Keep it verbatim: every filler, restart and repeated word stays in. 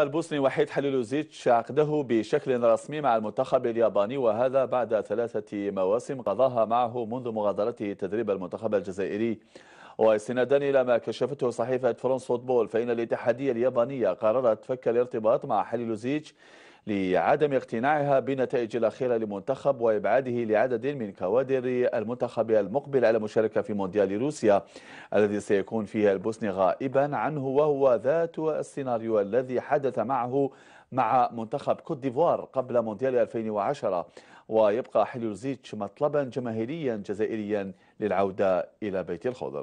البوسني وحيد حاليلوزيتش عقده بشكل رسمي مع المنتخب الياباني، وهذا بعد ثلاثة مواسم قضاها معه منذ مغادرته تدريب المنتخب الجزائري. واستنادا إلى ما كشفته صحيفة فرانس فوتبول، فإن الاتحادية اليابانية قررت فك الارتباط مع حاليلوزيتش لعدم اقتناعها بالنتائج الأخيرة لمنتخب وإبعاده لعدد من كوادر المنتخب المقبل على المشاركة في مونديال روسيا الذي سيكون فيها البوسني غائبا عنه، وهو ذات السيناريو الذي حدث معه مع منتخب كوت ديفوار قبل مونديال ألفين وعشرة. ويبقى حاليلوزيتش مطلبا جماهيريا جزائريا للعودة إلى بيت الخضر.